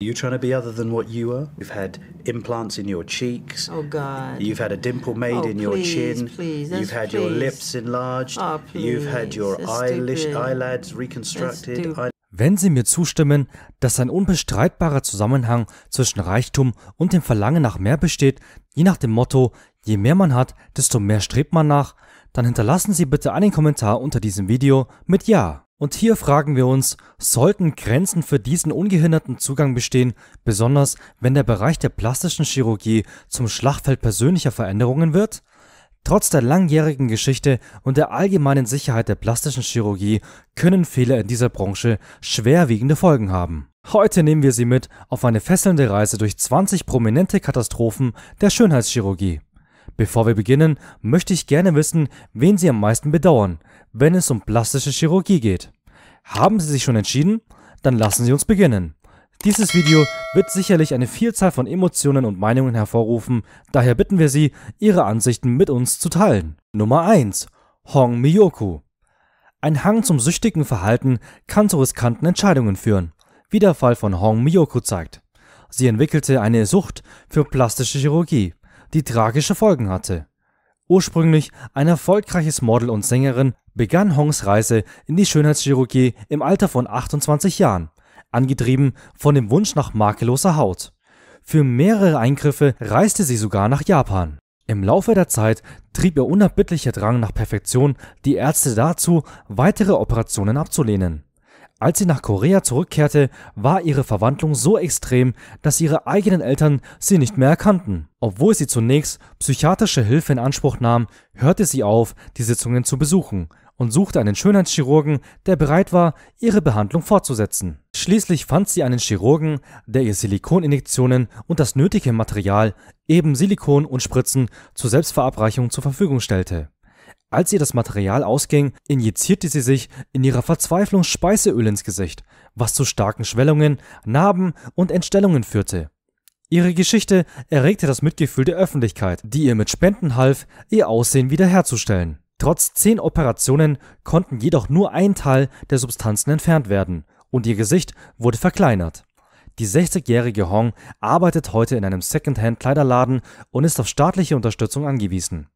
You trying to be other than what you are? You've had implants in your cheeks. Oh, God. You've had a dimple made in your chin. Please, you've had your lips enlarged. Oh, please. You've had your eyelids reconstructed. Wenn Sie mir zustimmen, dass ein unbestreitbarer Zusammenhang zwischen Reichtum und dem Verlangen nach mehr besteht, je nach dem Motto, je mehr man hat, desto mehr strebt man nach, dann hinterlassen Sie bitte einen Kommentar unter diesem Video mit Ja. Und hier fragen wir uns, sollten Grenzen für diesen ungehinderten Zugang bestehen, besonders wenn der Bereich der plastischen Chirurgie zum Schlachtfeld persönlicher Veränderungen wird? Trotz der langjährigen Geschichte und der allgemeinen Sicherheit der plastischen Chirurgie können Fehler in dieser Branche schwerwiegende Folgen haben. Heute nehmen wir Sie mit auf eine fesselnde Reise durch 20 prominente Katastrophen der Schönheitschirurgie. Bevor wir beginnen, möchte ich gerne wissen, wen Sie am meisten bedauern, wenn es um plastische Chirurgie geht. Haben Sie sich schon entschieden? Dann lassen Sie uns beginnen. Dieses Video wird sicherlich eine Vielzahl von Emotionen und Meinungen hervorrufen, daher bitten wir Sie, Ihre Ansichten mit uns zu teilen. Nummer 1. Hang Miyu. Ein Hang zum süchtigen Verhalten kann zu riskanten Entscheidungen führen, wie der Fall von Hang Miyu zeigt. Sie entwickelte eine Sucht für plastische Chirurgie, die tragische Folgen hatte. Ursprünglich ein erfolgreiches Model und Sängerin, begann Hongs Reise in die Schönheitschirurgie im Alter von 28 Jahren, angetrieben von dem Wunsch nach makelloser Haut. Für mehrere Eingriffe reiste sie sogar nach Japan. Im Laufe der Zeit trieb ihr unerbittlicher Drang nach Perfektion die Ärzte dazu, weitere Operationen abzulehnen. Als sie nach Korea zurückkehrte, war ihre Verwandlung so extrem, dass ihre eigenen Eltern sie nicht mehr erkannten. Obwohl sie zunächst psychiatrische Hilfe in Anspruch nahm, hörte sie auf, die Sitzungen zu besuchen und suchte einen Schönheitschirurgen, der bereit war, ihre Behandlung fortzusetzen. Schließlich fand sie einen Chirurgen, der ihr Silikoninjektionen und das nötige Material, eben Silikon und Spritzen, zur Selbstverabreichung zur Verfügung stellte. Als ihr das Material ausging, injizierte sie sich in ihrer Verzweiflung Speiseöl ins Gesicht, was zu starken Schwellungen, Narben und Entstellungen führte. Ihre Geschichte erregte das Mitgefühl der Öffentlichkeit, die ihr mit Spenden half, ihr Aussehen wiederherzustellen. Trotz 10 Operationen konnten jedoch nur ein Teil der Substanzen entfernt werden und ihr Gesicht wurde verkleinert. Die 60-jährige Hong arbeitet heute in einem Second-Hand-Kleiderladen und ist auf staatliche Unterstützung angewiesen.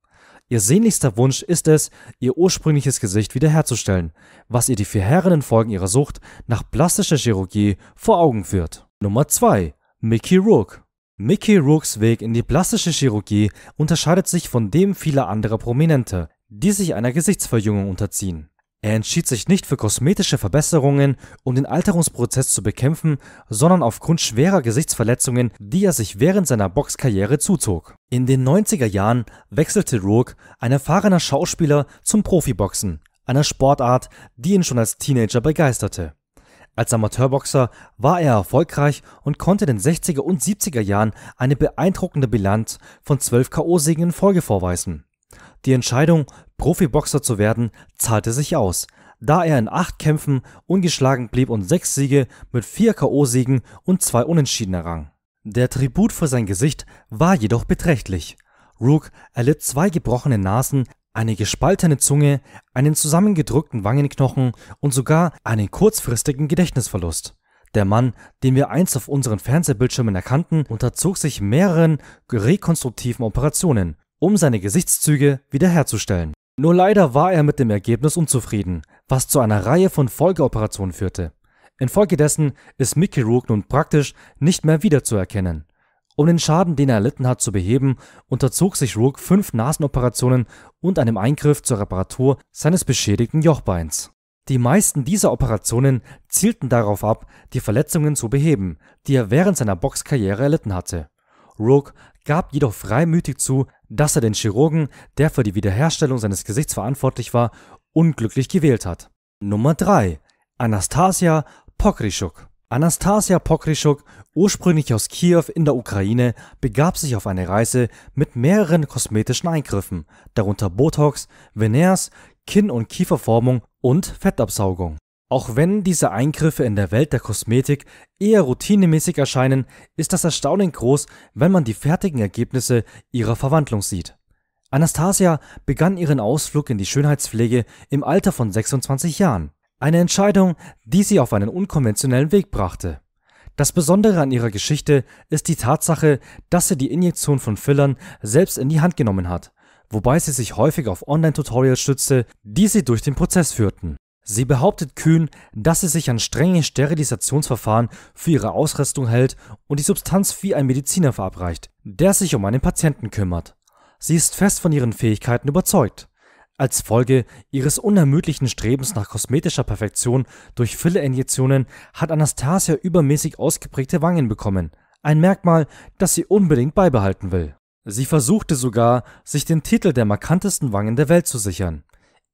Ihr sehnlichster Wunsch ist es, ihr ursprüngliches Gesicht wiederherzustellen, was ihr die verheerenden Folgen ihrer Sucht nach plastischer Chirurgie vor Augen führt. Nummer 2. Mickey Rourke. Mickey Rourkes Weg in die plastische Chirurgie unterscheidet sich von dem vieler anderer Prominente, die sich einer Gesichtsverjüngung unterziehen. Er entschied sich nicht für kosmetische Verbesserungen, um den Alterungsprozess zu bekämpfen, sondern aufgrund schwerer Gesichtsverletzungen, die er sich während seiner Boxkarriere zuzog. In den 90er Jahren wechselte Rourke, ein erfahrener Schauspieler, zum Profiboxen, einer Sportart, die ihn schon als Teenager begeisterte. Als Amateurboxer war er erfolgreich und konnte in den 60er und 70er Jahren eine beeindruckende Bilanz von 12 K.O.-Siegen in Folge vorweisen. Die Entscheidung, Profiboxer zu werden, zahlte sich aus, da er in 8 Kämpfen ungeschlagen blieb und 6 Siege mit 4 K.O.-Siegen und 2 Unentschieden errang. Der Tribut für sein Gesicht war jedoch beträchtlich. Rourke erlitt 2 gebrochene Nasen, eine gespaltene Zunge, einen zusammengedrückten Wangenknochen und sogar einen kurzfristigen Gedächtnisverlust. Der Mann, den wir einst auf unseren Fernsehbildschirmen erkannten, unterzog sich mehreren rekonstruktiven Operationen, um seine Gesichtszüge wiederherzustellen. Nur leider war er mit dem Ergebnis unzufrieden, was zu einer Reihe von Folgeoperationen führte. Infolgedessen ist Mickey Rourke nun praktisch nicht mehr wiederzuerkennen. Um den Schaden, den er erlitten hat, zu beheben, unterzog sich Rourke 5 Nasenoperationen und einem Eingriff zur Reparatur seines beschädigten Jochbeins. Die meisten dieser Operationen zielten darauf ab, die Verletzungen zu beheben, die er während seiner Boxkarriere erlitten hatte. Rourke gab jedoch freimütig zu, dass er den Chirurgen, der für die Wiederherstellung seines Gesichts verantwortlich war, unglücklich gewählt hat. Nummer 3. Anastasia Polishchuk. Anastasia Polishchuk, ursprünglich aus Kiew in der Ukraine, begab sich auf eine Reise mit mehreren kosmetischen Eingriffen, darunter Botox, Veneers, Kinn- und Kieferformung und Fettabsaugung. Auch wenn diese Eingriffe in der Welt der Kosmetik eher routinemäßig erscheinen, ist das Erstaunen groß, wenn man die fertigen Ergebnisse ihrer Verwandlung sieht. Anastasia begann ihren Ausflug in die Schönheitspflege im Alter von 26 Jahren. Eine Entscheidung, die sie auf einen unkonventionellen Weg brachte. Das Besondere an ihrer Geschichte ist die Tatsache, dass sie die Injektion von Fillern selbst in die Hand genommen hat, wobei sie sich häufig auf Online-Tutorials stützte, die sie durch den Prozess führten. Sie behauptet kühn, dass sie sich an strenge Sterilisationsverfahren für ihre Ausrüstung hält und die Substanz wie ein Mediziner verabreicht, der sich um einen Patienten kümmert. Sie ist fest von ihren Fähigkeiten überzeugt. Als Folge ihres unermüdlichen Strebens nach kosmetischer Perfektion durch Fillerinjektionen hat Anastasia übermäßig ausgeprägte Wangen bekommen, ein Merkmal, das sie unbedingt beibehalten will. Sie versuchte sogar, sich den Titel der markantesten Wangen der Welt zu sichern.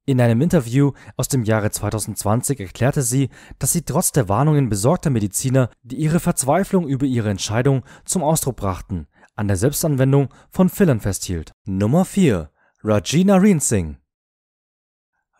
In einem Interview aus dem Jahre 2020 erklärte sie, dass sie trotz der Warnungen besorgter Mediziner, die ihre Verzweiflung über ihre Entscheidung zum Ausdruck brachten, an der Selbstanwendung von Fillern festhielt. Nummer 4. Regina Reensing.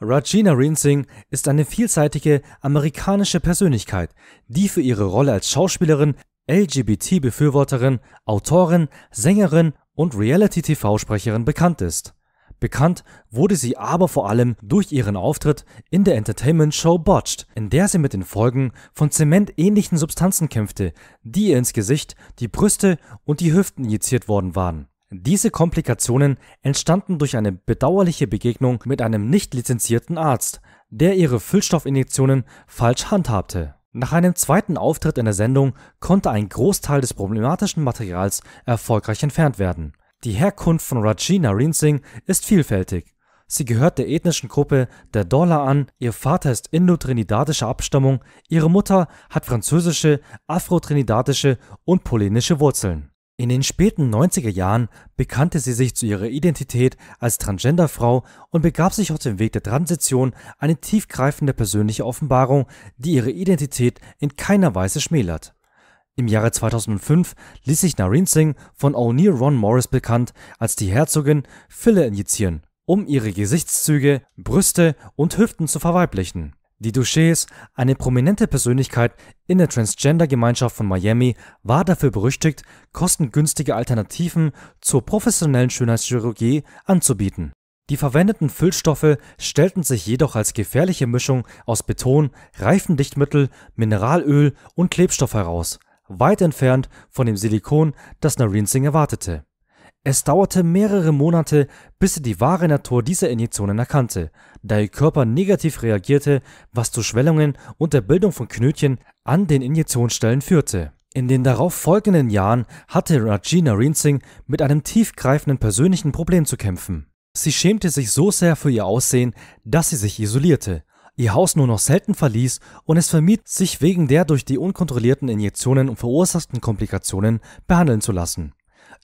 Regina Reensing ist eine vielseitige amerikanische Persönlichkeit, die für ihre Rolle als Schauspielerin, LGBT-Befürworterin, Autorin, Sängerin und Reality-TV-Sprecherin bekannt ist. Bekannt wurde sie aber vor allem durch ihren Auftritt in der Entertainment-Show Botched, in der sie mit den Folgen von zementähnlichen Substanzen kämpfte, die ihr ins Gesicht, die Brüste und die Hüften injiziert worden waren. Diese Komplikationen entstanden durch eine bedauerliche Begegnung mit einem nicht lizenzierten Arzt, der ihre Füllstoffinjektionen falsch handhabte. Nach einem zweiten Auftritt in der Sendung konnte ein Großteil des problematischen Materials erfolgreich entfernt werden. Die Herkunft von Regina Reensing ist vielfältig. Sie gehört der ethnischen Gruppe der Dollar an, ihr Vater ist indotrinidadischer Abstammung, ihre Mutter hat französische, afrotrinidadische und polnische Wurzeln. In den späten 90er Jahren bekannte sie sich zu ihrer Identität als Transgenderfrau und begab sich auf dem Weg der Transition, eine tiefgreifende persönliche Offenbarung, die ihre Identität in keiner Weise schmälert. Im Jahre 2005 ließ sich Reensing von O'Neal Ron Morris bekannt als die Herzogin Filler injizieren, um ihre Gesichtszüge, Brüste und Hüften zu verweiblichen. Die Duchesse, eine prominente Persönlichkeit in der Transgender-Gemeinschaft von Miami, war dafür berüchtigt, kostengünstige Alternativen zur professionellen Schönheitschirurgie anzubieten. Die verwendeten Füllstoffe stellten sich jedoch als gefährliche Mischung aus Beton, Reifendichtmittel, Mineralöl und Klebstoff heraus, weit entfernt von dem Silikon, das Reensing erwartete. Es dauerte mehrere Monate, bis sie die wahre Natur dieser Injektionen erkannte, da ihr Körper negativ reagierte, was zu Schwellungen und der Bildung von Knötchen an den Injektionsstellen führte. In den darauf folgenden Jahren hatte Regina Reensing mit einem tiefgreifenden persönlichen Problem zu kämpfen. Sie schämte sich so sehr für ihr Aussehen, dass sie sich isolierte, ihr Haus nur noch selten verließ und es vermied, sich wegen der durch die unkontrollierten Injektionen verursachten Komplikationen behandeln zu lassen.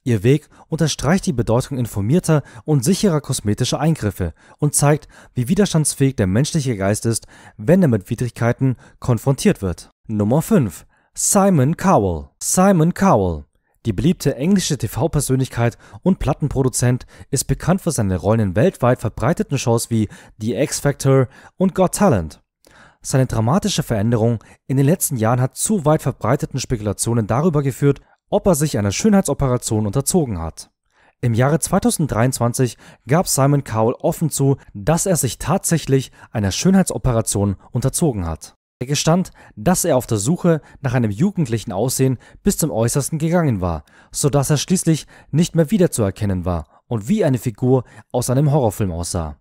Ihr Weg unterstreicht die Bedeutung informierter und sicherer kosmetischer Eingriffe und zeigt, wie widerstandsfähig der menschliche Geist ist, wenn er mit Widrigkeiten konfrontiert wird. Nummer 5. Simon Cowell. Simon Cowell, die beliebte englische TV-Persönlichkeit und Plattenproduzent, ist bekannt für seine Rollen in weltweit verbreiteten Shows wie The X Factor und Got Talent. Seine dramatische Veränderung in den letzten Jahren hat zu weit verbreiteten Spekulationen darüber geführt, ob er sich einer Schönheitsoperation unterzogen hat. Im Jahre 2023 gab Simon Cowell offen zu, dass er sich tatsächlich einer Schönheitsoperation unterzogen hat. Er gestand, dass er auf der Suche nach einem jugendlichen Aussehen bis zum Äußersten gegangen war, sodass er schließlich nicht mehr wiederzuerkennen war und wie eine Figur aus einem Horrorfilm aussah.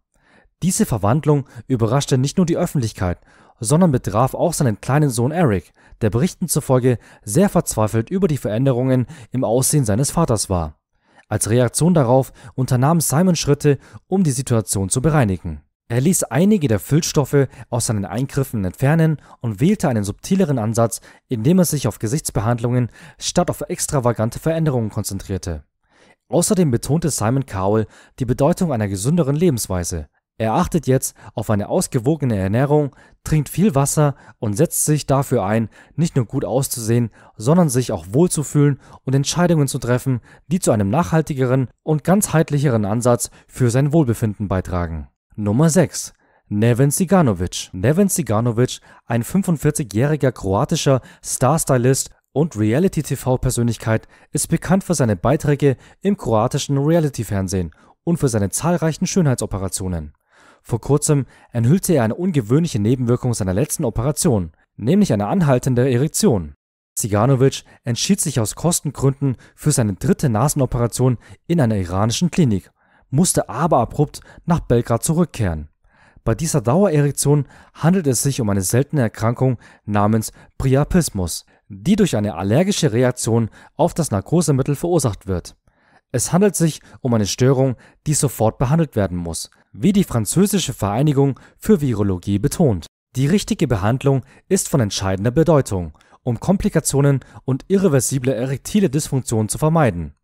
Diese Verwandlung überraschte nicht nur die Öffentlichkeit, sondern betraf auch seinen kleinen Sohn Eric, der Berichten zufolge sehr verzweifelt über die Veränderungen im Aussehen seines Vaters war. Als Reaktion darauf unternahm Simon Schritte, um die Situation zu bereinigen. Er ließ einige der Füllstoffe aus seinen Eingriffen entfernen und wählte einen subtileren Ansatz, indem er sich auf Gesichtsbehandlungen statt auf extravagante Veränderungen konzentrierte. Außerdem betonte Simon Cowell die Bedeutung einer gesünderen Lebensweise. Er achtet jetzt auf eine ausgewogene Ernährung, trinkt viel Wasser und setzt sich dafür ein, nicht nur gut auszusehen, sondern sich auch wohlzufühlen und Entscheidungen zu treffen, die zu einem nachhaltigeren und ganzheitlicheren Ansatz für sein Wohlbefinden beitragen. Nummer 6. Neven Ciganović. Neven Ciganović, ein 45-jähriger kroatischer Star-Stylist und Reality-TV-Persönlichkeit, ist bekannt für seine Beiträge im kroatischen Reality-Fernsehen und für seine zahlreichen Schönheitsoperationen. Vor kurzem enthüllte er eine ungewöhnliche Nebenwirkung seiner letzten Operation, nämlich eine anhaltende Erektion. Ciganović entschied sich aus Kostengründen für seine dritte Nasenoperation in einer iranischen Klinik, musste aber abrupt nach Belgrad zurückkehren. Bei dieser Dauererektion handelt es sich um eine seltene Erkrankung namens Priapismus, die durch eine allergische Reaktion auf das Narkosemittel verursacht wird. Es handelt sich um eine Störung, die sofort behandelt werden muss, wie die französische Vereinigung für Virologie betont. Die richtige Behandlung ist von entscheidender Bedeutung, um Komplikationen und irreversible erektile Dysfunktion zu vermeiden.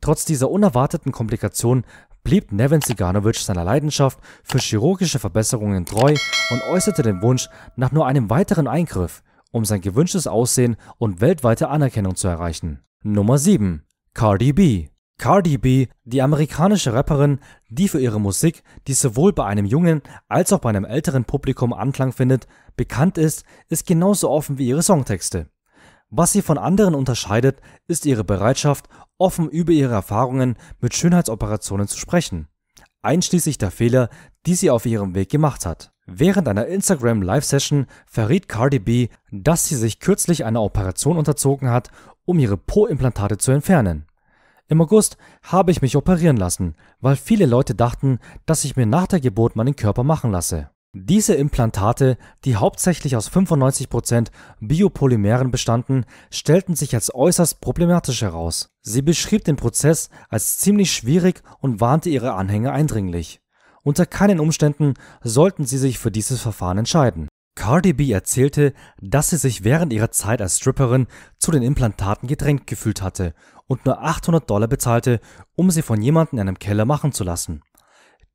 Trotz dieser unerwarteten Komplikation blieb Neven Ciganović seiner Leidenschaft für chirurgische Verbesserungen treu und äußerte den Wunsch nach nur einem weiteren Eingriff, um sein gewünschtes Aussehen und weltweite Anerkennung zu erreichen. Nummer 7. Cardi B. Cardi B, die amerikanische Rapperin, die für ihre Musik, die sowohl bei einem jungen als auch bei einem älteren Publikum Anklang findet, bekannt ist, ist genauso offen wie ihre Songtexte. Was sie von anderen unterscheidet, ist ihre Bereitschaft, offen über ihre Erfahrungen mit Schönheitsoperationen zu sprechen, einschließlich der Fehler, die sie auf ihrem Weg gemacht hat. Während einer Instagram-Live-Session verriet Cardi B, dass sie sich kürzlich einer Operation unterzogen hat, um ihre Po-Implantate zu entfernen. Im August habe ich mich operieren lassen, weil viele Leute dachten, dass ich mir nach der Geburt meinen Körper machen lasse. Diese Implantate, die hauptsächlich aus 95% Biopolymeren bestanden, stellten sich als äußerst problematisch heraus. Sie beschrieb den Prozess als ziemlich schwierig und warnte ihre Anhänger eindringlich. Unter keinen Umständen sollten sie sich für dieses Verfahren entscheiden. Cardi B erzählte, dass sie sich während ihrer Zeit als Stripperin zu den Implantaten gedrängt gefühlt hatte und nur $800 bezahlte, um sie von jemandem in einem Keller machen zu lassen.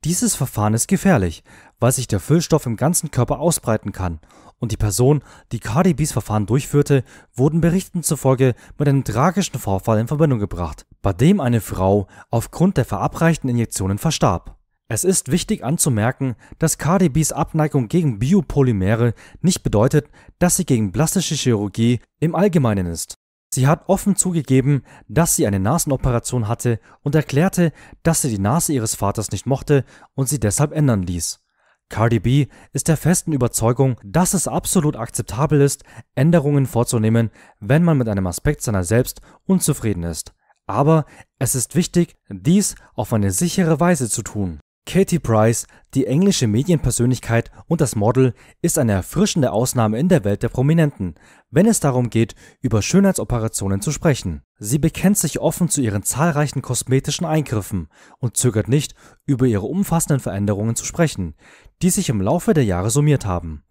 Dieses Verfahren ist gefährlich, weil sich der Füllstoff im ganzen Körper ausbreiten kann, und die Person, die Cardi B's Verfahren durchführte, wurden Berichten zufolge mit einem tragischen Vorfall in Verbindung gebracht, bei dem eine Frau aufgrund der verabreichten Injektionen verstarb. Es ist wichtig anzumerken, dass Cardi B's Abneigung gegen Biopolymere nicht bedeutet, dass sie gegen plastische Chirurgie im Allgemeinen ist. Sie hat offen zugegeben, dass sie eine Nasenoperation hatte und erklärte, dass sie die Nase ihres Vaters nicht mochte und sie deshalb ändern ließ. Cardi B ist der festen Überzeugung, dass es absolut akzeptabel ist, Änderungen vorzunehmen, wenn man mit einem Aspekt seiner selbst unzufrieden ist. Aber es ist wichtig, dies auf eine sichere Weise zu tun. Katie Price, die englische Medienpersönlichkeit und das Model, ist eine erfrischende Ausnahme in der Welt der Prominenten, wenn es darum geht, über Schönheitsoperationen zu sprechen. Sie bekennt sich offen zu ihren zahlreichen kosmetischen Eingriffen und zögert nicht, über ihre umfassenden Veränderungen zu sprechen, die sich im Laufe der Jahre summiert haben.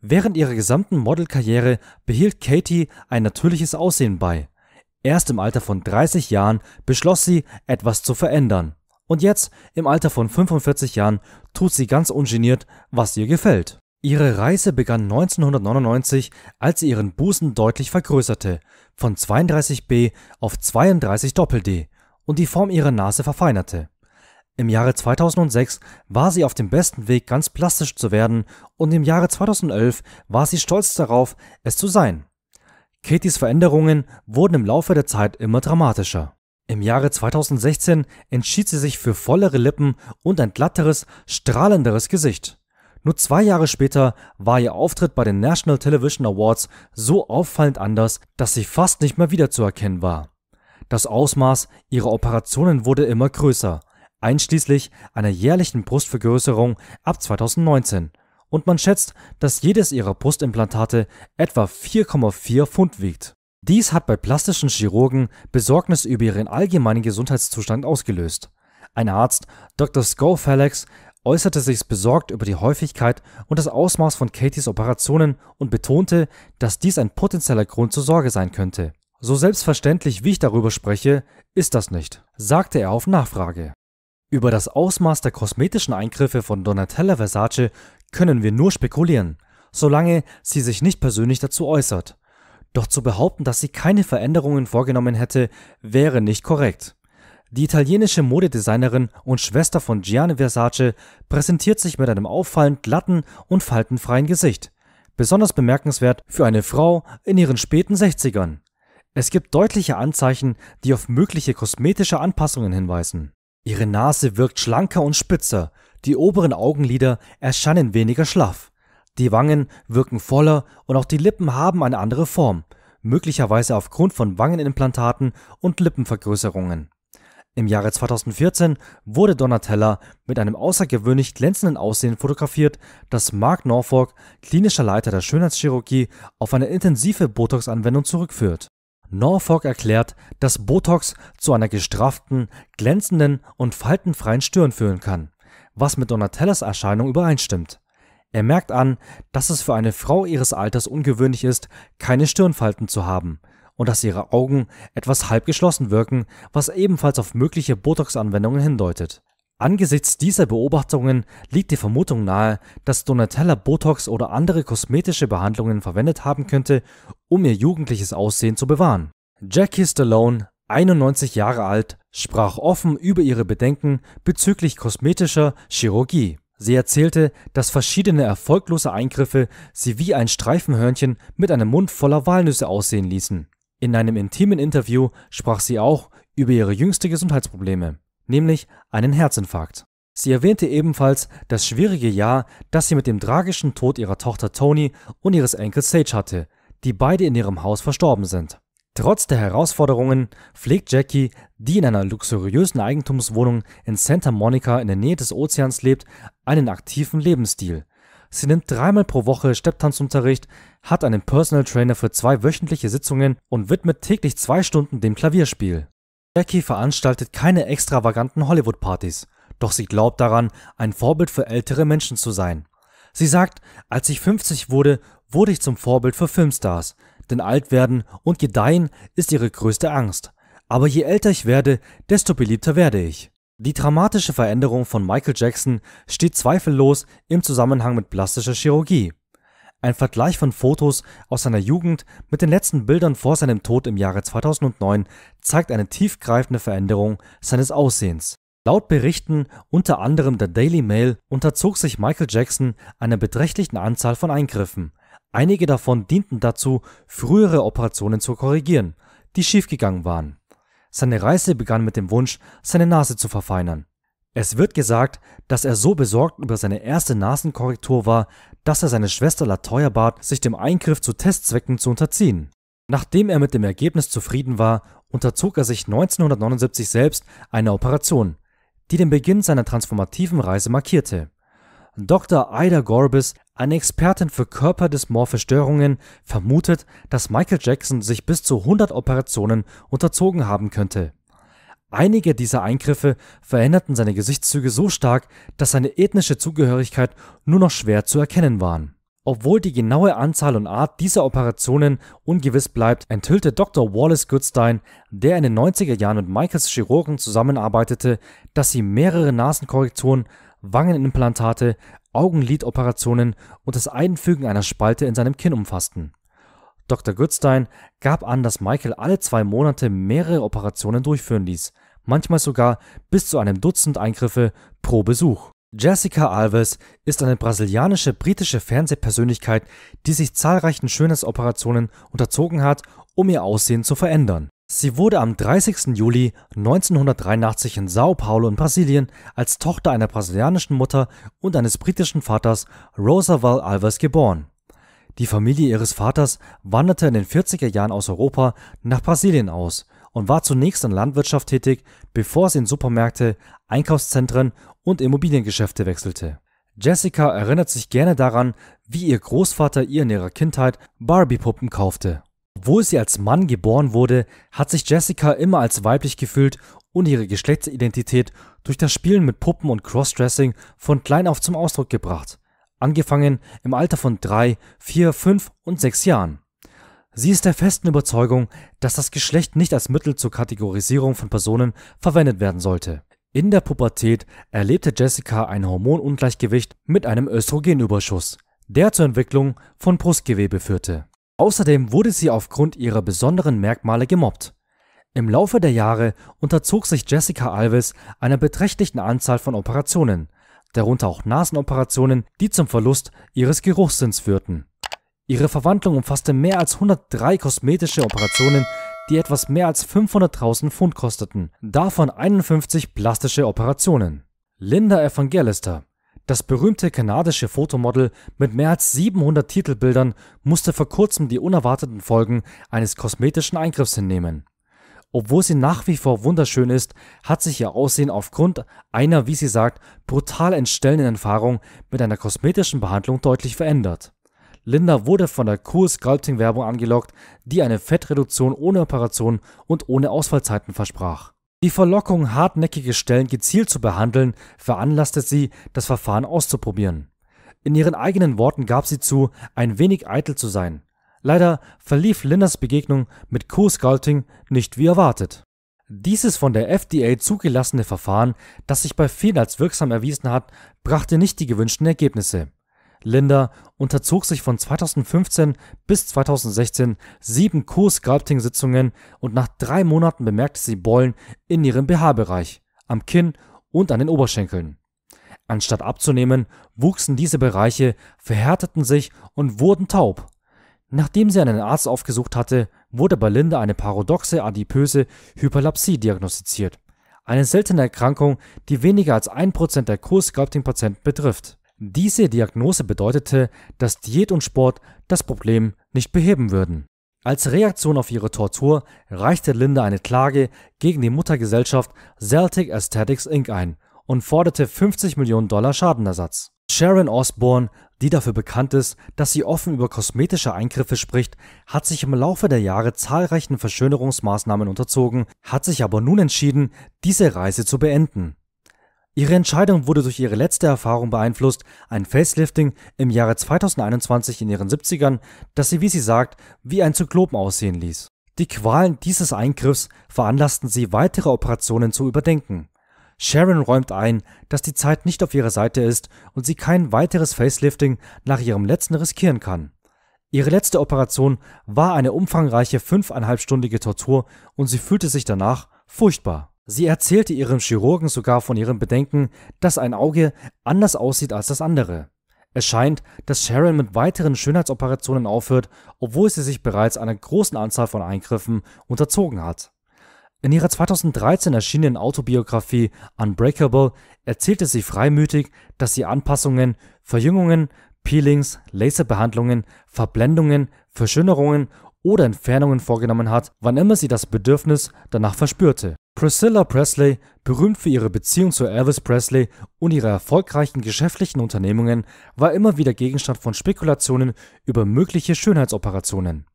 Während ihrer gesamten Modelkarriere behielt Katie ein natürliches Aussehen bei. Erst im Alter von 30 Jahren beschloss sie, etwas zu verändern. Und jetzt, im Alter von 45 Jahren, tut sie ganz ungeniert, was ihr gefällt. Ihre Reise begann 1999, als sie ihren Busen deutlich vergrößerte, von 32b auf 32D und die Form ihrer Nase verfeinerte. Im Jahre 2006 war sie auf dem besten Weg, ganz plastisch zu werden, und im Jahre 2011 war sie stolz darauf, es zu sein. Katies Veränderungen wurden im Laufe der Zeit immer dramatischer. Im Jahre 2016 entschied sie sich für vollere Lippen und ein glatteres, strahlenderes Gesicht. Nur 2 Jahre später war ihr Auftritt bei den National Television Awards so auffallend anders, dass sie fast nicht mehr wiederzuerkennen war. Das Ausmaß ihrer Operationen wurde immer größer, einschließlich einer jährlichen Brustvergrößerung ab 2019. Und man schätzt, dass jedes ihrer Brustimplantate etwa 4,4 Pfund wiegt. Dies hat bei plastischen Chirurgen Besorgnis über ihren allgemeinen Gesundheitszustand ausgelöst. Ein Arzt, Dr. Scofelix, äußerte sich besorgt über die Häufigkeit und das Ausmaß von Katies Operationen und betonte, dass dies ein potenzieller Grund zur Sorge sein könnte. So selbstverständlich, wie ich darüber spreche, ist das nicht, sagte er auf Nachfrage. Über das Ausmaß der kosmetischen Eingriffe von Donatella Versace können wir nur spekulieren, solange sie sich nicht persönlich dazu äußert. Doch zu behaupten, dass sie keine Veränderungen vorgenommen hätte, wäre nicht korrekt. Die italienische Modedesignerin und Schwester von Gianni Versace präsentiert sich mit einem auffallend glatten und faltenfreien Gesicht, besonders bemerkenswert für eine Frau in ihren späten 60ern. Es gibt deutliche Anzeichen, die auf mögliche kosmetische Anpassungen hinweisen. Ihre Nase wirkt schlanker und spitzer, die oberen Augenlider erscheinen weniger schlaff. Die Wangen wirken voller und auch die Lippen haben eine andere Form, möglicherweise aufgrund von Wangenimplantaten und Lippenvergrößerungen. Im Jahre 2014 wurde Donatella mit einem außergewöhnlich glänzenden Aussehen fotografiert, das Mark Norfolk, klinischer Leiter der Schönheitschirurgie, auf eine intensive Botox-Anwendung zurückführt. Norfolk erklärt, dass Botox zu einer gestrafften, glänzenden und faltenfreien Stirn führen kann, was mit Donatellas Erscheinung übereinstimmt. Er merkt an, dass es für eine Frau ihres Alters ungewöhnlich ist, keine Stirnfalten zu haben, und dass ihre Augen etwas halb geschlossen wirken, was ebenfalls auf mögliche Botox-Anwendungen hindeutet. Angesichts dieser Beobachtungen liegt die Vermutung nahe, dass Donatella Botox oder andere kosmetische Behandlungen verwendet haben könnte, um ihr jugendliches Aussehen zu bewahren. Jackie Stallone, 91 Jahre alt, sprach offen über ihre Bedenken bezüglich kosmetischer Chirurgie. Sie erzählte, dass verschiedene erfolglose Eingriffe sie wie ein Streifenhörnchen mit einem Mund voller Walnüsse aussehen ließen. In einem intimen Interview sprach sie auch über ihre jüngste Gesundheitsprobleme, nämlich einen Herzinfarkt. Sie erwähnte ebenfalls das schwierige Jahr, das sie mit dem tragischen Tod ihrer Tochter Toni und ihres Enkels Sage hatte, die beide in ihrem Haus verstorben sind. Trotz der Herausforderungen pflegt Jackie, die in einer luxuriösen Eigentumswohnung in Santa Monica in der Nähe des Ozeans lebt, einen aktiven Lebensstil. Sie nimmt 3-mal pro Woche Stepptanzunterricht, hat einen Personal Trainer für 2 wöchentliche Sitzungen und widmet täglich 2 Stunden dem Klavierspiel. Jackie veranstaltet keine extravaganten Hollywood-Partys, doch sie glaubt daran, ein Vorbild für ältere Menschen zu sein. Sie sagt, als ich 50 wurde, wurde ich zum Vorbild für Filmstars, denn Altwerden und Gedeihen ist ihre größte Angst. Aber je älter ich werde, desto beliebter werde ich. Die dramatische Veränderung von Michael Jackson steht zweifellos im Zusammenhang mit plastischer Chirurgie. Ein Vergleich von Fotos aus seiner Jugend mit den letzten Bildern vor seinem Tod im Jahre 2009 zeigt eine tiefgreifende Veränderung seines Aussehens. Laut Berichten unter anderem der Daily Mail unterzog sich Michael Jackson einer beträchtlichen Anzahl von Eingriffen. Einige davon dienten dazu, frühere Operationen zu korrigieren, die schiefgegangen waren. Seine Reise begann mit dem Wunsch, seine Nase zu verfeinern. Es wird gesagt, dass er so besorgt über seine erste Nasenkorrektur war, dass er seine Schwester Latoya bat, sich dem Eingriff zu Testzwecken zu unterziehen. Nachdem er mit dem Ergebnis zufrieden war, unterzog er sich 1979 selbst einer Operation, die den Beginn seiner transformativen Reise markierte. Dr. Ida Gorbis, eine Expertin für Körperdysmorphie-Störungen, vermutet, dass Michael Jackson sich bis zu 100 Operationen unterzogen haben könnte. Einige dieser Eingriffe veränderten seine Gesichtszüge so stark, dass seine ethnische Zugehörigkeit nur noch schwer zu erkennen waren. Obwohl die genaue Anzahl und Art dieser Operationen ungewiss bleibt, enthüllte Dr. Wallace Goodstein, der in den 90er Jahren mit Michaels Chirurgen zusammenarbeitete, dass sie mehrere Nasenkorrekturen, Wangenimplantate, Augenlidoperationen und das Einfügen einer Spalte in seinem Kinn umfassten. Dr. Goodstein gab an, dass Michael alle 2 Monate mehrere Operationen durchführen ließ, manchmal sogar bis zu einem Dutzend Eingriffe pro Besuch. Jessica Alves ist eine brasilianische-britische Fernsehpersönlichkeit, die sich zahlreichen Schönheitsoperationen unterzogen hat, um ihr Aussehen zu verändern. Sie wurde am 30. Juli 1983 in Sao Paulo in Brasilien als Tochter einer brasilianischen Mutter und eines britischen Vaters Roosevelt Alves geboren. Die Familie ihres Vaters wanderte in den 40er Jahren aus Europa nach Brasilien aus und war zunächst in Landwirtschaft tätig, bevor sie in Supermärkte, Einkaufszentren und Immobiliengeschäfte wechselte. Jessica erinnert sich gerne daran, wie ihr Großvater ihr in ihrer Kindheit Barbie-Puppen kaufte. Obwohl sie als Mann geboren wurde, hat sich Jessica immer als weiblich gefühlt und ihre Geschlechtsidentität durch das Spielen mit Puppen und Crossdressing von klein auf zum Ausdruck gebracht, angefangen im Alter von 3, 4, 5 und 6 Jahren. Sie ist der festen Überzeugung, dass das Geschlecht nicht als Mittel zur Kategorisierung von Personen verwendet werden sollte. In der Pubertät erlebte Jessica ein Hormonungleichgewicht mit einem Östrogenüberschuss, der zur Entwicklung von Brustgewebe führte. Außerdem wurde sie aufgrund ihrer besonderen Merkmale gemobbt. Im Laufe der Jahre unterzog sich Jessica Alves einer beträchtlichen Anzahl von Operationen, darunter auch Nasenoperationen, die zum Verlust ihres Geruchssinns führten. Ihre Verwandlung umfasste mehr als 103 kosmetische Operationen, die etwas mehr als 500.000 Pfund kosteten, davon 51 plastische Operationen. Linda Evangelista, Das berühmte kanadische Fotomodel mit mehr als 700 Titelbildern musste vor kurzem die unerwarteten Folgen eines kosmetischen Eingriffs hinnehmen. Obwohl sie nach wie vor wunderschön ist, hat sich ihr Aussehen aufgrund einer, wie sie sagt, brutal entstellenden Erfahrung mit einer kosmetischen Behandlung deutlich verändert. Linda wurde von der Cool Sculpting-Werbung angelockt, die eine Fettreduktion ohne Operation und ohne Ausfallzeiten versprach. Die Verlockung, hartnäckige Stellen gezielt zu behandeln, veranlasste sie, das Verfahren auszuprobieren. In ihren eigenen Worten gab sie zu, ein wenig eitel zu sein. Leider verlief Lindas Begegnung mit Co-Sculpting nicht wie erwartet. Dieses von der FDA zugelassene Verfahren, das sich bei vielen als wirksam erwiesen hat, brachte nicht die gewünschten Ergebnisse. Linda unterzog sich von 2015 bis 2016 7 Co-Sculpting-Sitzungen und nach 3 Monaten bemerkte sie Beulen in ihrem BH-Bereich, am Kinn und an den Oberschenkeln. Anstatt abzunehmen, wuchsen diese Bereiche, verhärteten sich und wurden taub. Nachdem sie einen Arzt aufgesucht hatte, wurde bei Linda eine paradoxe adipöse Hyperlapsie diagnostiziert, eine seltene Erkrankung, die weniger als 1% der Co-Sculpting-Patienten betrifft. Diese Diagnose bedeutete, dass Diät und Sport das Problem nicht beheben würden. Als Reaktion auf ihre Tortur reichte Linda eine Klage gegen die Muttergesellschaft Celtic Aesthetics Inc. ein und forderte $50 Millionen Schadenersatz. Sharon Osborne, die dafür bekannt ist, dass sie offen über kosmetische Eingriffe spricht, hat sich im Laufe der Jahre zahlreichen Verschönerungsmaßnahmen unterzogen, hat sich aber nun entschieden, diese Reise zu beenden. Ihre Entscheidung wurde durch ihre letzte Erfahrung beeinflusst, ein Facelifting im Jahre 2021 in ihren 70ern, das sie, wie sie sagt, wie ein Zyklopen aussehen ließ. Die Qualen dieses Eingriffs veranlassten sie, weitere Operationen zu überdenken. Sharon räumt ein, dass die Zeit nicht auf ihrer Seite ist und sie kein weiteres Facelifting nach ihrem letzten riskieren kann. Ihre letzte Operation war eine umfangreiche 5,5-stündige Tortur und sie fühlte sich danach furchtbar. Sie erzählte ihrem Chirurgen sogar von ihrem Bedenken, dass ein Auge anders aussieht als das andere. Es scheint, dass Sharon mit weiteren Schönheitsoperationen aufhört, obwohl sie sich bereits einer großen Anzahl von Eingriffen unterzogen hat. In ihrer 2013 erschienenen Autobiografie Unbreakable erzählte sie freimütig, dass sie Anpassungen, Verjüngungen, Peelings, Laserbehandlungen, Verblendungen, Verschönerungen oder Entfernungen vorgenommen hat, wann immer sie das Bedürfnis danach verspürte. Priscilla Presley, berühmt für ihre Beziehung zu Elvis Presley und ihre erfolgreichen geschäftlichen Unternehmungen, war immer wieder Gegenstand von Spekulationen über mögliche Schönheitsoperationen.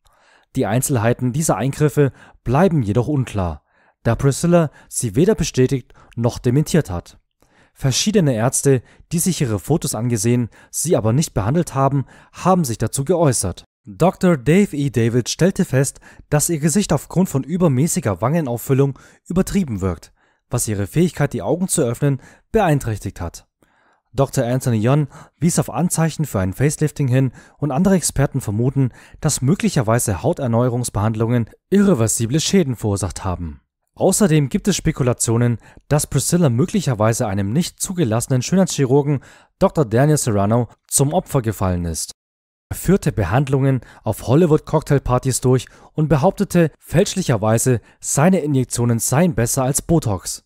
Die Einzelheiten dieser Eingriffe bleiben jedoch unklar, da Priscilla sie weder bestätigt noch dementiert hat. Verschiedene Ärzte, die sich ihre Fotos angesehen, sie aber nicht behandelt haben, haben sich dazu geäußert. Dr. Dave E. David stellte fest, dass ihr Gesicht aufgrund von übermäßiger Wangenauffüllung übertrieben wirkt, was ihre Fähigkeit, die Augen zu öffnen, beeinträchtigt hat. Dr. Anthony Young wies auf Anzeichen für ein Facelifting hin und andere Experten vermuten, dass möglicherweise Hauterneuerungsbehandlungen irreversible Schäden verursacht haben. Außerdem gibt es Spekulationen, dass Priscilla möglicherweise einem nicht zugelassenen Schönheitschirurgen Dr. Daniel Serrano zum Opfer gefallen ist. Er führte Behandlungen auf Hollywood-Cocktailpartys durch und behauptete fälschlicherweise, seine Injektionen seien besser als Botox.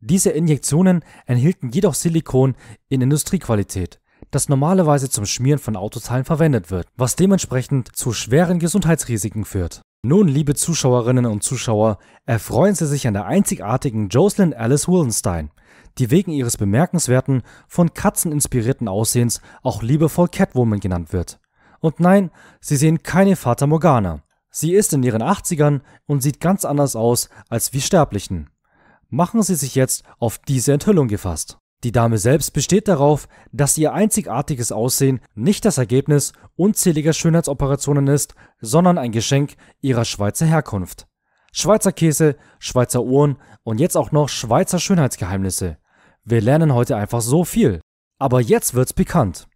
Diese Injektionen enthielten jedoch Silikon in Industriequalität, das normalerweise zum Schmieren von Autoteilen verwendet wird, was dementsprechend zu schweren Gesundheitsrisiken führt. Nun, liebe Zuschauerinnen und Zuschauer, erfreuen Sie sich an der einzigartigen Jocelyn Wildenstein, die wegen ihres bemerkenswerten, von Katzen inspirierten Aussehens auch liebevoll Catwoman genannt wird. Und nein, Sie sehen keine Fata Morgana. Sie ist in ihren 80ern und sieht ganz anders aus als wir Sterblichen. Machen Sie sich jetzt auf diese Enthüllung gefasst. Die Dame selbst besteht darauf, dass ihr einzigartiges Aussehen nicht das Ergebnis unzähliger Schönheitsoperationen ist, sondern ein Geschenk ihrer Schweizer Herkunft. Schweizer Käse, Schweizer Uhren und jetzt auch noch Schweizer Schönheitsgeheimnisse. Wir lernen heute einfach so viel. Aber jetzt wird's pikant.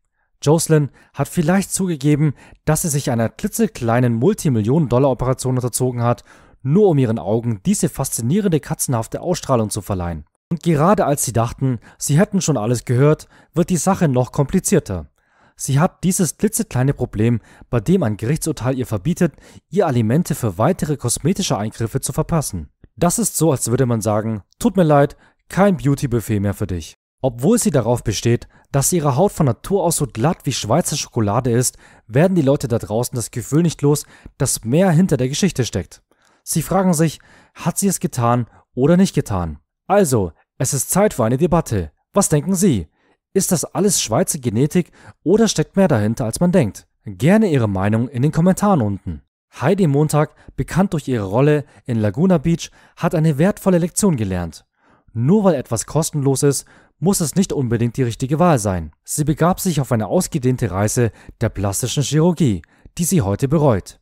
Jocelyn hat vielleicht zugegeben, dass sie sich einer klitzekleinen Multimillionen-Dollar-Operation unterzogen hat, nur um ihren Augen diese faszinierende katzenhafte Ausstrahlung zu verleihen. Und gerade als sie dachten, sie hätten schon alles gehört, wird die Sache noch komplizierter. Sie hat dieses klitzekleine Problem, bei dem ein Gerichtsurteil ihr verbietet, ihr Alimente für weitere kosmetische Eingriffe zu verpassen. Das ist so, als würde man sagen, tut mir leid, kein Beauty-Buffet mehr für dich. Obwohl sie darauf besteht, dass ihre Haut von Natur aus so glatt wie Schweizer Schokolade ist, werden die Leute da draußen das Gefühl nicht los, dass mehr hinter der Geschichte steckt. Sie fragen sich, hat sie es getan oder nicht getan? Also, es ist Zeit für eine Debatte. Was denken Sie? Ist das alles Schweizer Genetik oder steckt mehr dahinter, als man denkt? Gerne Ihre Meinung in den Kommentaren unten. Heidi Montag, bekannt durch ihre Rolle in Laguna Beach, hat eine wertvolle Lektion gelernt. Nur weil etwas kostenlos ist, muss es nicht unbedingt die richtige Wahl sein. Sie begab sich auf eine ausgedehnte Reise der plastischen Chirurgie, die sie heute bereut.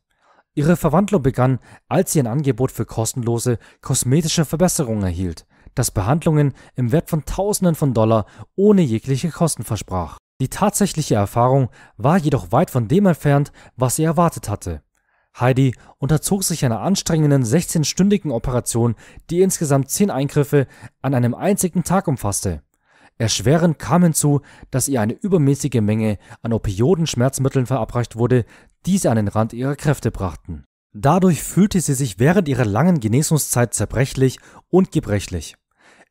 Ihre Verwandlung begann, als sie ein Angebot für kostenlose kosmetische Verbesserungen erhielt, das Behandlungen im Wert von Tausenden von Dollar ohne jegliche Kosten versprach. Die tatsächliche Erfahrung war jedoch weit von dem entfernt, was sie erwartet hatte. Heidi unterzog sich einer anstrengenden 16-stündigen Operation, die insgesamt 10 Eingriffe an einem einzigen Tag umfasste. Erschwerend kam hinzu, dass ihr eine übermäßige Menge an Opioiden-Schmerzmitteln verabreicht wurde, die sie an den Rand ihrer Kräfte brachten. Dadurch fühlte sie sich während ihrer langen Genesungszeit zerbrechlich und gebrechlich.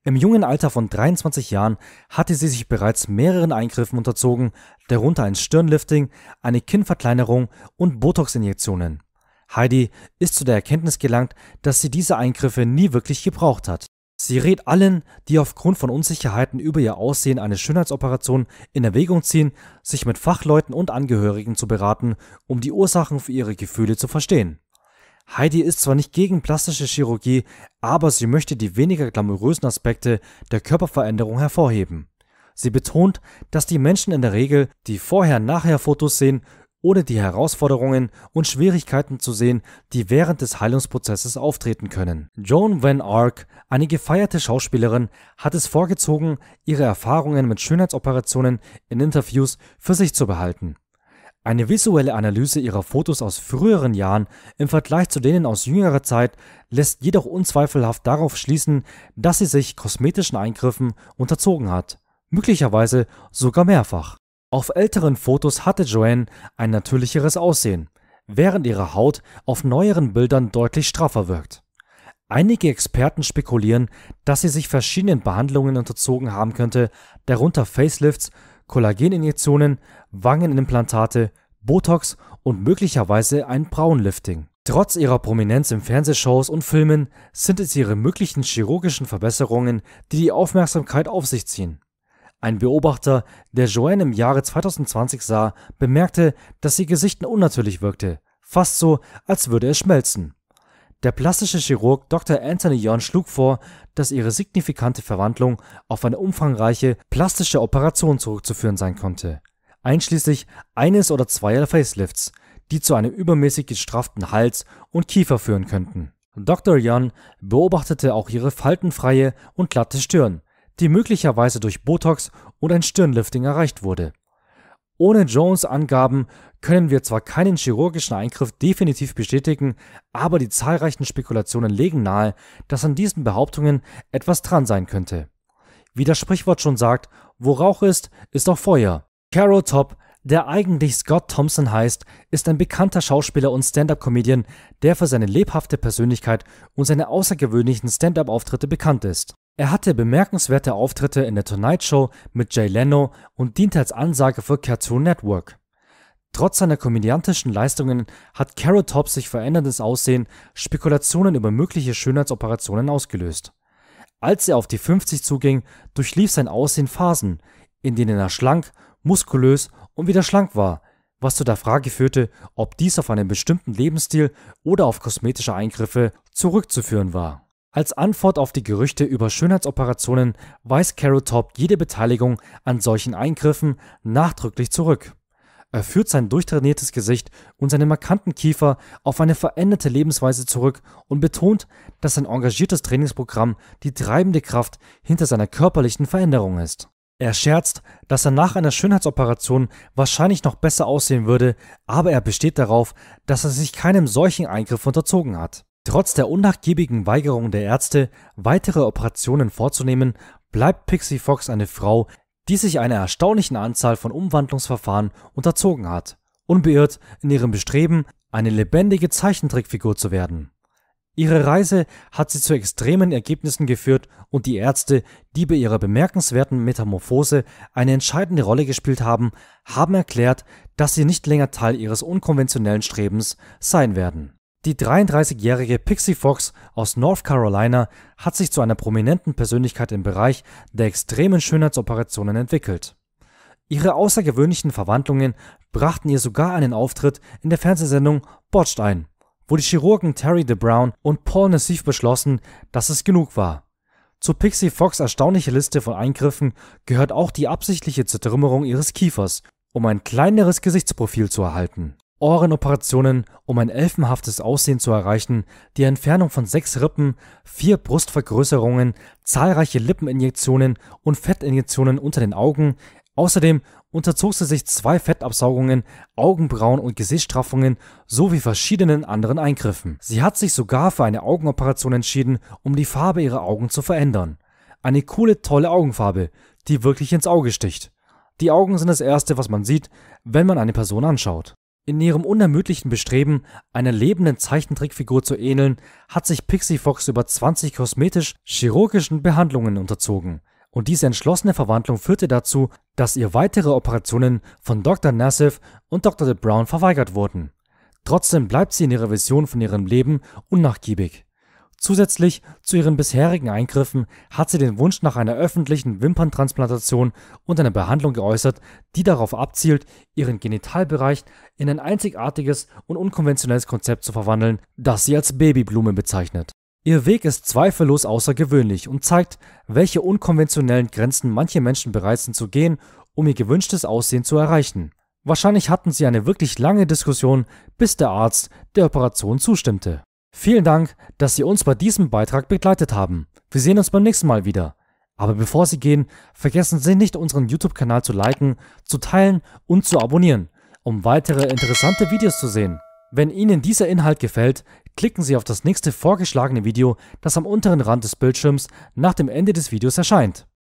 Im jungen Alter von 23 Jahren hatte sie sich bereits mehreren Eingriffen unterzogen, darunter ein Stirnlifting, eine Kinnverkleinerung und Botox-Injektionen. Heidi ist zu der Erkenntnis gelangt, dass sie diese Eingriffe nie wirklich gebraucht hat. Sie rät allen, die aufgrund von Unsicherheiten über ihr Aussehen eine Schönheitsoperation in Erwägung ziehen, sich mit Fachleuten und Angehörigen zu beraten, um die Ursachen für ihre Gefühle zu verstehen. Heidi ist zwar nicht gegen plastische Chirurgie, aber sie möchte die weniger glamourösen Aspekte der Körperveränderung hervorheben. Sie betont, dass die Menschen in der Regel die Vorher-Nachher-Fotos sehen, ohne die Herausforderungen und Schwierigkeiten zu sehen, die während des Heilungsprozesses auftreten können. Joan Van Ark, eine gefeierte Schauspielerin, hat es vorgezogen, ihre Erfahrungen mit Schönheitsoperationen in Interviews für sich zu behalten. Eine visuelle Analyse ihrer Fotos aus früheren Jahren im Vergleich zu denen aus jüngerer Zeit lässt jedoch unzweifelhaft darauf schließen, dass sie sich kosmetischen Eingriffen unterzogen hat, möglicherweise sogar mehrfach. Auf älteren Fotos hatte Joanne ein natürlicheres Aussehen, während ihre Haut auf neueren Bildern deutlich straffer wirkt. Einige Experten spekulieren, dass sie sich verschiedenen Behandlungen unterzogen haben könnte, darunter Facelifts, Kollageninjektionen, Wangenimplantate, Botox und möglicherweise ein Braunlifting. Trotz ihrer Prominenz in Fernsehshows und Filmen sind es ihre möglichen chirurgischen Verbesserungen, die die Aufmerksamkeit auf sich ziehen. Ein Beobachter, der Joanne im Jahre 2020 sah, bemerkte, dass ihr Gesicht unnatürlich wirkte, fast so, als würde es schmelzen. Der plastische Chirurg Dr. Anthony Yon schlug vor, dass ihre signifikante Verwandlung auf eine umfangreiche plastische Operation zurückzuführen sein konnte, einschließlich eines oder zweier Facelifts, die zu einem übermäßig gestrafften Hals und Kiefer führen könnten. Dr. Yon beobachtete auch ihre faltenfreie und glatte Stirn, die möglicherweise durch Botox und ein Stirnlifting erreicht wurde. Ohne Jones Angaben können wir zwar keinen chirurgischen Eingriff definitiv bestätigen, aber die zahlreichen Spekulationen legen nahe, dass an diesen Behauptungen etwas dran sein könnte. Wie das Sprichwort schon sagt, wo Rauch ist, ist auch Feuer. Carrot Top, der eigentlich Scott Thompson heißt, ist ein bekannter Schauspieler und Stand-Up-Comedian, der für seine lebhafte Persönlichkeit und seine außergewöhnlichen Stand-Up-Auftritte bekannt ist. Er hatte bemerkenswerte Auftritte in der Tonight Show mit Jay Leno und diente als Ansage für Cartoon Network. Trotz seiner komödiantischen Leistungen hat Carrot Top sich veränderndes Aussehen Spekulationen über mögliche Schönheitsoperationen ausgelöst. Als er auf die 50 zuging, durchlief sein Aussehen Phasen, in denen er schlank, muskulös und wieder schlank war, was zu der Frage führte, ob dies auf einen bestimmten Lebensstil oder auf kosmetische Eingriffe zurückzuführen war. Als Antwort auf die Gerüchte über Schönheitsoperationen weist Carrot Top jede Beteiligung an solchen Eingriffen nachdrücklich zurück. Er führt sein durchtrainiertes Gesicht und seinen markanten Kiefer auf eine veränderte Lebensweise zurück und betont, dass sein engagiertes Trainingsprogramm die treibende Kraft hinter seiner körperlichen Veränderung ist. Er scherzt, dass er nach einer Schönheitsoperation wahrscheinlich noch besser aussehen würde, aber er besteht darauf, dass er sich keinem solchen Eingriff unterzogen hat. Trotz der unnachgiebigen Weigerung der Ärzte, weitere Operationen vorzunehmen, bleibt Pixee Fox eine Frau, die sich einer erstaunlichen Anzahl von Umwandlungsverfahren unterzogen hat, unbeirrt in ihrem Bestreben, eine lebendige Zeichentrickfigur zu werden. Ihre Reise hat sie zu extremen Ergebnissen geführt und die Ärzte, die bei ihrer bemerkenswerten Metamorphose eine entscheidende Rolle gespielt haben, haben erklärt, dass sie nicht länger Teil ihres unkonventionellen Strebens sein werden. Die 33-jährige Pixee Fox aus North Carolina hat sich zu einer prominenten Persönlichkeit im Bereich der extremen Schönheitsoperationen entwickelt. Ihre außergewöhnlichen Verwandlungen brachten ihr sogar einen Auftritt in der Fernsehsendung Botched ein, wo die Chirurgen Terry DeBrown und Paul Nassif beschlossen, dass es genug war. Zu Pixee Fox' erstaunlicher Liste von Eingriffen gehört auch die absichtliche Zertrümmerung ihres Kiefers, um ein kleineres Gesichtsprofil zu erhalten. Ohrenoperationen, um ein elfenhaftes Aussehen zu erreichen, die Entfernung von 6 Rippen, 4 Brustvergrößerungen, zahlreiche Lippeninjektionen und Fettinjektionen unter den Augen. Außerdem unterzog sie sich 2 Fettabsaugungen, Augenbrauen- und Gesichtsstraffungen sowie verschiedenen anderen Eingriffen. Sie hat sich sogar für eine Augenoperation entschieden, um die Farbe ihrer Augen zu verändern. Eine coole, tolle Augenfarbe, die wirklich ins Auge sticht. Die Augen sind das Erste, was man sieht, wenn man eine Person anschaut. In ihrem unermüdlichen Bestreben, einer lebenden Zeichentrickfigur zu ähneln, hat sich Pixee Fox über 20 kosmetisch-chirurgischen Behandlungen unterzogen. Und diese entschlossene Verwandlung führte dazu, dass ihr weitere Operationen von Dr. Nassif und Dr. DeBrown verweigert wurden. Trotzdem bleibt sie in ihrer Vision von ihrem Leben unnachgiebig. Zusätzlich zu ihren bisherigen Eingriffen hat sie den Wunsch nach einer öffentlichen Wimperntransplantation und einer Behandlung geäußert, die darauf abzielt, ihren Genitalbereich in ein einzigartiges und unkonventionelles Konzept zu verwandeln, das sie als Babyblume bezeichnet. Ihr Weg ist zweifellos außergewöhnlich und zeigt, welche unkonventionellen Grenzen manche Menschen bereit sind zu gehen, um ihr gewünschtes Aussehen zu erreichen. Wahrscheinlich hatten sie eine wirklich lange Diskussion, bis der Arzt der Operation zustimmte. Vielen Dank, dass Sie uns bei diesem Beitrag begleitet haben. Wir sehen uns beim nächsten Mal wieder. Aber bevor Sie gehen, vergessen Sie nicht, unseren YouTube-Kanal zu liken, zu teilen und zu abonnieren, um weitere interessante Videos zu sehen. Wenn Ihnen dieser Inhalt gefällt, klicken Sie auf das nächste vorgeschlagene Video, das am unteren Rand des Bildschirms nach dem Ende des Videos erscheint.